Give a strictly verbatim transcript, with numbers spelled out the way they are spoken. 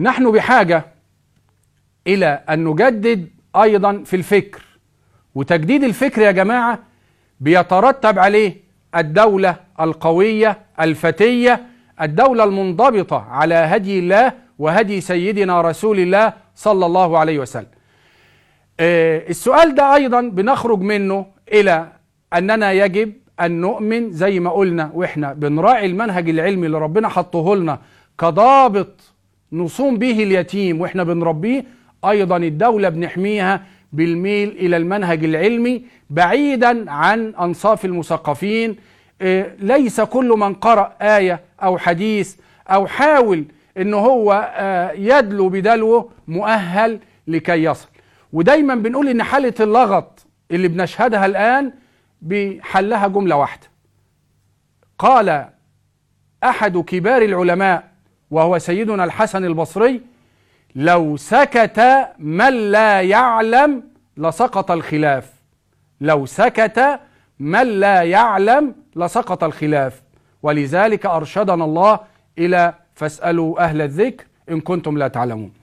نحن بحاجة إلى أن نجدد أيضا في الفكر، وتجديد الفكر يا جماعة بيترتب عليه الدولة القوية الفتية، الدولة المنضبطة على هدي الله وهدي سيدنا رسول الله صلى الله عليه وسلم. السؤال ده أيضا بنخرج منه إلى أننا يجب أن نؤمن زي ما قلنا، وإحنا بنراعي المنهج العلمي اللي ربنا حطه لنا كضابط نصوم به اليتيم وإحنا بنربيه، أيضا الدولة بنحميها بالميل إلى المنهج العلمي بعيدا عن أنصاف المثقفين. ليس كل من قرأ آية أو حديث أو حاول إن هو يدلو بدلوه مؤهل لكي يصل. ودايما بنقول إن حالة اللغط اللي بنشهدها الآن بحلها جملة واحدة. قال أحد كبار العلماء وهو سيدنا الحسن البصري: لو سكت من لا يعلم لسقط الخلاف، لو سكت من لا يعلم لسقط الخلاف. ولذلك أرشدنا الله إلى فاسألوا أهل الذكر إن كنتم لا تعلمون.